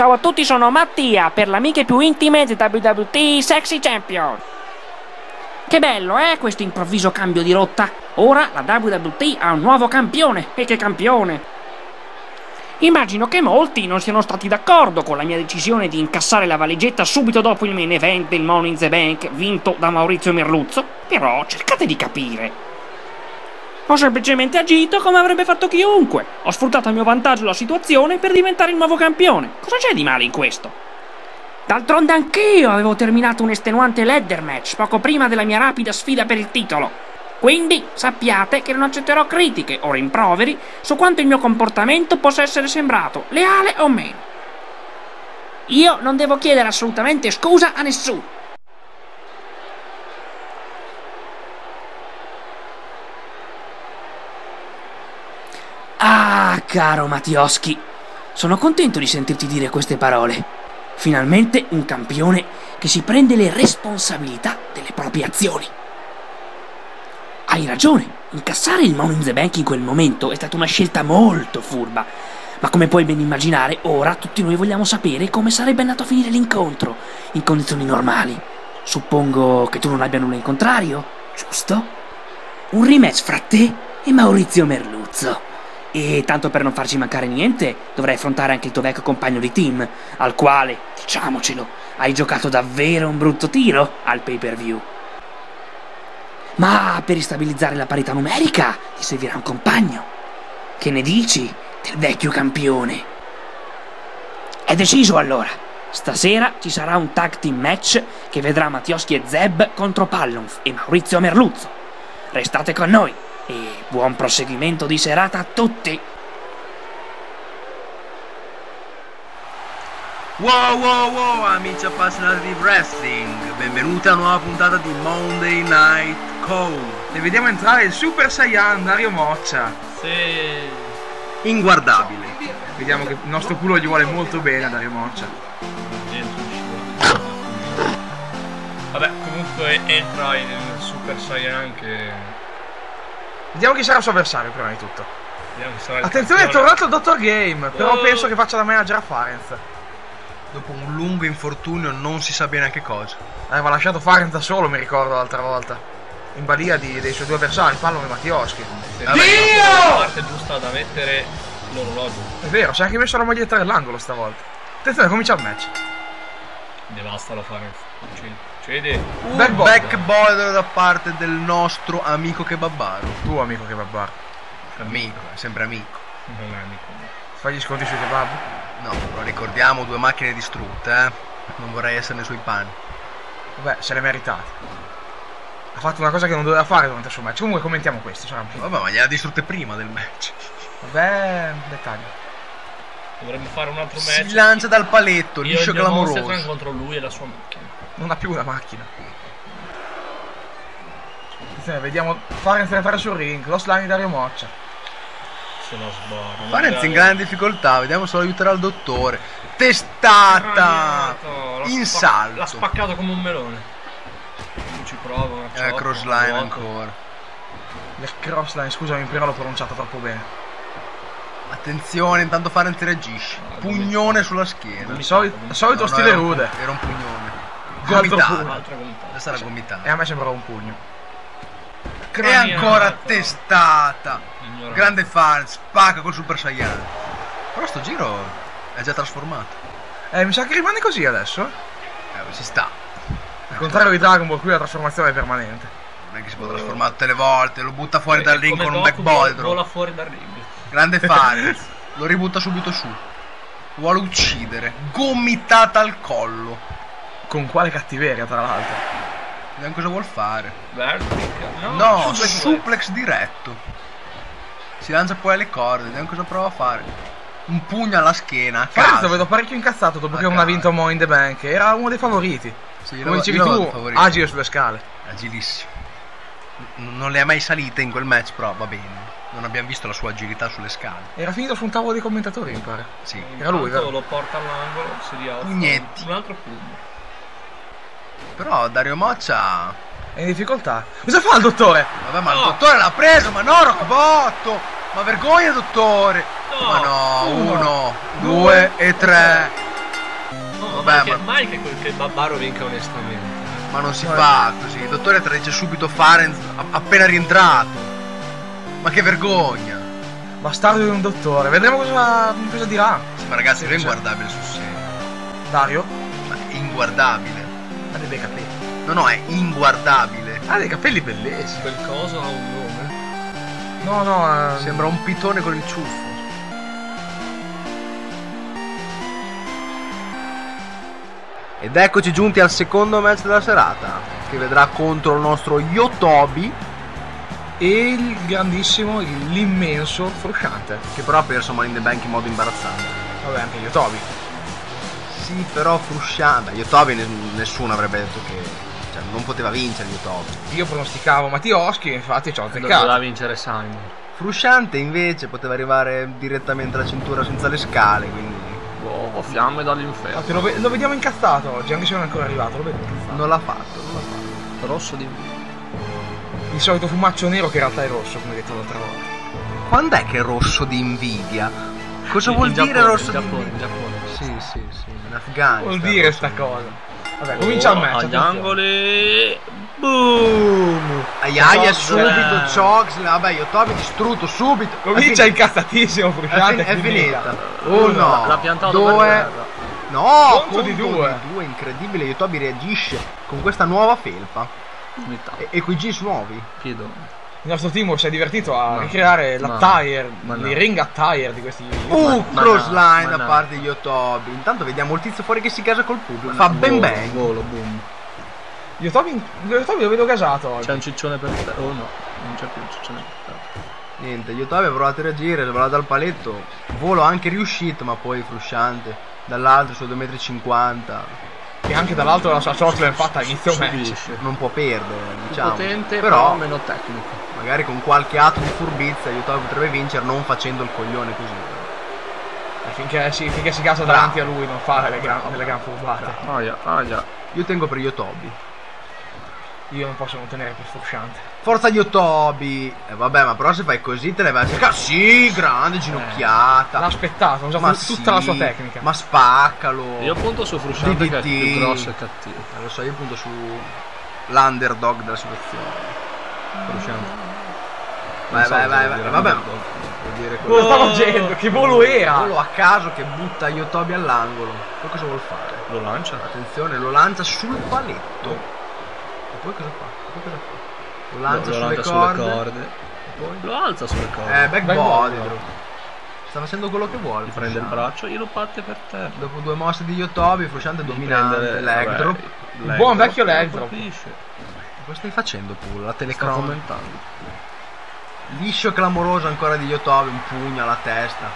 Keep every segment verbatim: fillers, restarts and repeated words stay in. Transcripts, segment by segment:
Ciao a tutti, sono Mattia per le amiche più intime di W W T Sexy Champion. Che bello, eh, questo improvviso cambio di rotta. Ora la W W T ha un nuovo campione. E che campione! Immagino che molti non siano stati d'accordo con la mia decisione di incassare la valigetta subito dopo il main event del Money in the Bank vinto da Maurizio Merluzzo, però cercate di capire. Ho semplicemente agito come avrebbe fatto chiunque. Ho sfruttato a mio vantaggio la situazione per diventare il nuovo campione. Cosa c'è di male in questo? D'altronde anch'io avevo terminato un estenuante ladder match poco prima della mia rapida sfida per il titolo. Quindi sappiate che non accetterò critiche o rimproveri su quanto il mio comportamento possa essere sembrato leale o meno. Io non devo chiedere assolutamente scusa a nessuno. Ah, caro Mattioschi, sono contento di sentirti dire queste parole. Finalmente un campione che si prende le responsabilità delle proprie azioni. Hai ragione, incassare il Money in the Bank in quel momento è stata una scelta molto furba, ma come puoi ben immaginare ora tutti noi vogliamo sapere come sarebbe andato a finire l'incontro, in condizioni normali. Suppongo che tu non abbia nulla in contrario, giusto? Un rematch fra te e Maurizio Merluzzo. E tanto per non farci mancare niente, dovrai affrontare anche il tuo vecchio compagno di team, al quale, diciamocelo, hai giocato davvero un brutto tiro al pay-per-view. Ma per ristabilizzare la parità numerica ti servirà un compagno. Che ne dici del vecchio campione? È deciso allora. Stasera ci sarà un tag team match che vedrà Mattioschi e Zeb contro Pallonf e Maurizio Merluzzo. Restate con noi e buon proseguimento di serata a tutti! Wow wow wow amici appassionati di wrestling, benvenuti a una nuova puntata di Monday Night Co. E vediamo entrare il Super Saiyan Dario Moccia. Sì. Inguardabile. Vediamo che il nostro culo gli vuole molto bene a Dario Moccia. Vabbè, comunque entra il Super Saiyan che... Vediamo chi sarà il suo avversario prima di tutto. Attenzione, è tornato il dottor Game, però oh. penso che faccia da manager a Farenz. Dopo un lungo infortunio non si sa bene a che cosa. Aveva lasciato Farenz da solo, mi ricordo l'altra volta, in balia di, dei suoi due avversari, Pallone e Mattioschi. Sì, vabbè, Dio! La parte giusta da mettere l'orologio. È vero, si è anche messo la maglietta nell'angolo stavolta. Attenzione, comincia il match. Devasta la Farenz. Cede. Un backboiler da parte del nostro amico Kebabbaro. Tuo amico Kebabbaro. Amico, è sempre amico. Non è amico. Fai gli sconti sui kebab? No, lo ricordiamo, due macchine distrutte, eh. Non vorrei essere nei suoi panni. Vabbè, se l'è meritato. Ha fatto una cosa che non doveva fare durante il suo match. Comunque commentiamo questo, sarà meglio. Vabbè, ma gliela ha distrutte prima del match. Vabbè, dettaglio. Dovremmo fare un altro match. Si lancia dal paletto, liscio e clamoroso contro lui e la sua macchina. Non ha più una macchina. Attenzione, vediamo Farenz entrare sul ring, lo slime di Dario Moccia. Se lo sbarra. Farenz in grande difficoltà, vediamo se lo aiuterà il dottore. Testata! In salto. L'ha spaccato come un melone. Non ci provo. Eh, crossline ancora. La crossline, scusami, prima l'ho pronunciata troppo bene. Attenzione, intanto Farenz reagisce. Pugnone sulla schiena. Il solito, solito no, no, stile rude. Era un pugnone. Gomitata. Questa era gomitata. E a me sembrava un pugno. E ancora testata. Ignorante. Grande Farenz. Spacca col Super Saiyan. Però sto giro è già trasformato. Eh, mi sa che rimane così adesso. Eh, si sta. Al contrario di Dragon Ball, qui la trasformazione è permanente. Non è che si può trasformare tutte le volte. Lo butta fuori dal ring con un backboiler. Vola fuori dal ring. Grande Farenz, lo ributta subito su. Vuole uccidere. Gomitata al collo. Con quale cattiveria, tra l'altro. Vediamo cosa vuol fare. Vertical. No, no, suplex, suplex diretto. Si lancia poi alle corde. Vediamo cosa prova a fare. Un pugno alla schiena. Farenz lo vedo parecchio incazzato dopo a che non ha vinto Money in the Bank. Era uno dei favoriti. Sì, come dicevi tu, agile sulle scale. Agilissimo. N non le ha mai salite in quel match, però va bene. Non abbiamo visto la sua agilità sulle scale. Era finito su un tavolo dei commentatori, mi pare. Sì. Era lui, vero? Lo porta all'angolo, si rialza. Niente. Un altro pugno. Però Dario Moccia è in difficoltà. Cosa fa il dottore? Vabbè, ma no. il dottore l'ha preso, ma no, Roccobotto! Ma vergogna, dottore! No. Ma no, uno, uno due, due e tre. Vabbè, ma mai che quel Kebabbaro vinca onestamente. Ma non si ma fa è... così. Il dottore tradisce subito Farenz appena rientrato. Ma che vergogna! Bastardo di un dottore. Vedremo cosa, cosa dirà. Sì, ma ragazzi, era inguardabile sul serio. Dario? Ma inguardabile. Ha dei bei capelli. No, no, è inguardabile. Ha dei capelli bellissimi. Quel coso ha un nome? No, no. Eh... Sembra un pitone con il ciuffo. Ed eccoci giunti al secondo match della serata, che vedrà contro il nostro Yotobi e il grandissimo, l'immenso Frusciante, che però ha perso Money in the Bank in modo imbarazzante. Vabbè, anche Yotobi. Sì, però Frusciante, Yotobi nessuno avrebbe detto che, cioè, non poteva vincere Yotobi. Io pronosticavo Mattioschi, infatti ci ho azzeccato. Doveva vincere Simon. Frusciante invece poteva arrivare direttamente alla cintura senza le scale, quindi oh, fiamme dall'inferno. Lo, ve lo vediamo incazzato oggi, anche se non è ancora arrivato, lo vedo. Non l'ha fatto, non l'ha fatto. Rosso di invidia. Il solito fumaccio nero che in realtà è rosso, come detto l'altra volta. Quando è che è rosso di invidia? Cosa in vuol in dire Giappone, rosso in Giappone, di invidia? In Giappone, sì, sì, sì, in Afghanistan. Vuol dire sta cosa. Vabbè, oh, comincia il match. Agli angoli. Boom! Aiaia, subito Chogs. Vabbè, Yotobi distrutto subito. Comincia incazzatissimo, Frusciante. È finita. Uno, due. No, conto di due. Due, incredibile. Yotobi reagisce con questa nuova felpa. E quei jeans nuovi. Chiedo. Il nostro Timur si è divertito a no. ricreare l'attire, no. il no. ring attire di questi. Uh, cross line da no. parte di Yotobi. Intanto vediamo il tizio fuori che si casa col pubblico. Fa ben bang. Volo, boom. Yotobi, Yotobi lo vedo casato oggi. C'è un ciccione per terra. Oh no, non c'è più un ciccione per terra. Niente, Yotobi ha provato a reagire, l'ha dal paletto. Volo anche riuscito, ma poi Frusciante. Dall'altro su due e cinquanta metri. E anche dall'altro la sua shotline fatta all'inizio match. Non può perdere, diciamo. Potente, però meno tecnico. Magari con qualche atto di furbizia Yotobi potrebbe vincere non facendo il coglione così. E finché, sì, finché si casa davanti ah. a lui non fa delle gran, delle gran furbate. Oh yeah, oh yeah. Io tengo per Yotobi. Io non posso non tenere per Frusciante. Forza Yotobi! Eh, vabbè, ma però se fai così te ne vai a cercare. Sì, grande ginocchiata. Eh, l'ha aspettato, ha usato sì, tutta la sua tecnica. Ma spaccalo. Io punto su Frusciante D D T. Che è più grosso e cattivo. Eh, lo so, io punto su l'underdog della situazione. Frusciante. Vai, vai, vai, vai, vabbè. Cosa sta facendo? Che volo era? Volo a caso che butta Yotobi all'angolo. Poi cosa vuol fare? Lo lancia? Attenzione, lo lancia sul paletto. E poi cosa fa? Poi cosa fa? Lo lancia, lo, lo sulle, lancia corde. sulle corde. Poi lo alza sulle corde. Eh, back, back body. body. Sta facendo quello che vuole. Gli prende il braccio e lo batte per terra. Dopo due mosse di Yotobi, Frusciante dominante l'electro. Un buon vecchio electro. Cosa stai facendo pure? La telecromo commentando. Liscio clamoroso ancora di Yotobi, un pugno alla testa.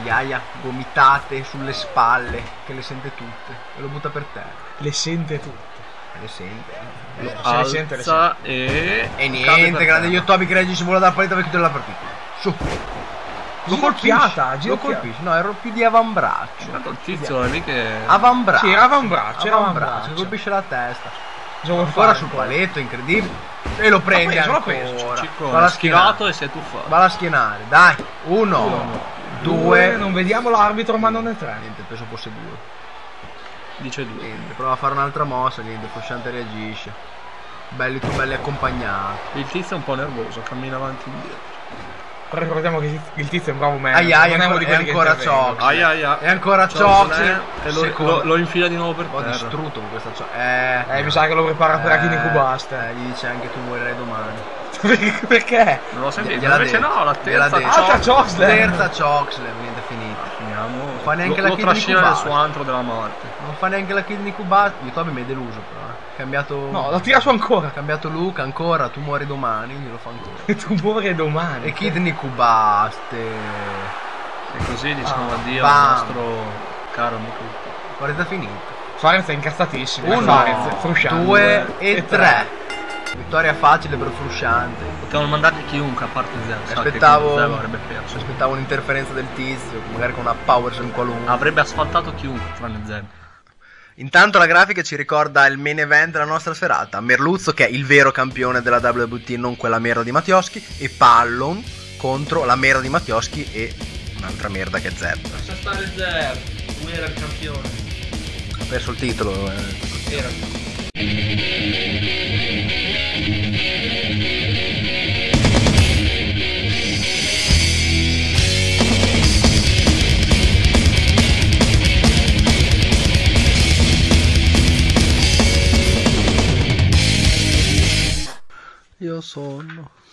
Aiaia, gomitate sulle spalle, che le sente tutte. E lo butta per terra. Le sente tutte. Le sente. Eh, lo alza, le sente, le sente. E... e niente, grande Yotobi che regge, si vola dalla paletta per chiudere la partita. Su. Lo colpisce, lo colpisce. No, ero più di avambraccio. Il tizio è lì che... Avambraccio. Sì, era avambraccio, era avambraccio. Colpisce la testa. Ancora sul paletto, incredibile. E lo prende ancora. Va a schienare e si è tuffato. Va a schienare, dai. Uno, Uno due, due. Non vediamo l'arbitro, ma non è tre. Niente, penso fosse due. Dice due. Niente, prova a fare un'altra mossa. Niente, Frusciante reagisce. Belli tu, belli accompagnati. Il tizio è un po' nervoso, cammina avanti e indietro. Però ricordiamo che il tizio è un bravo man. Aiaia, non è, ancora, è, ancora Chox. Aiaia. È ancora Chox. E lo, lo, lo infila di nuovo per terra. Ho distrutto con questa Chox. Eh, eh, eh, mi sa che lo prepara eh, per Achini Cubasta. Eh, gli dice anche tu muorerai domani. Perché? Non lo sentite. Invece no, la terza Chox. La terza Chox. Niente, finita. Finiamo. Non fa neanche lo, la trascina nel suo antro della morte. Non fa neanche la Kidney Cubasta. Yotobi mi è deluso però. Cambiato. No, la tira su ancora. Ha cambiato Luca ancora. Tu muori domani. Glielo fa ancora. Tu muori domani. E Kidney Cubaste. E così diciamo ah, addio bam. al nostro caro amico. Guarda, finito. Farenz è incazzatissimo. Uno, Frusciante. Due e, e tre. tre. Vittoria facile per Frusciante. Potevamo mandare chiunque a parte Zeb. Aspettavo. Zeb avrebbe perso. Aspettavo un'interferenza del tizio. Magari con una power su qualunque. Avrebbe asfaltato chiunque tranne Zeb. Intanto la grafica ci ricorda il main event della nostra serata. Merluzzo, che è il vero campione della W W T, non quella merda di Mattioschi, e Pallon contro la merda di Mattioschi e un'altra merda che è Zeb. Lascia stare Zeb, lui era il campione. perso il titolo. Vero. Io sono...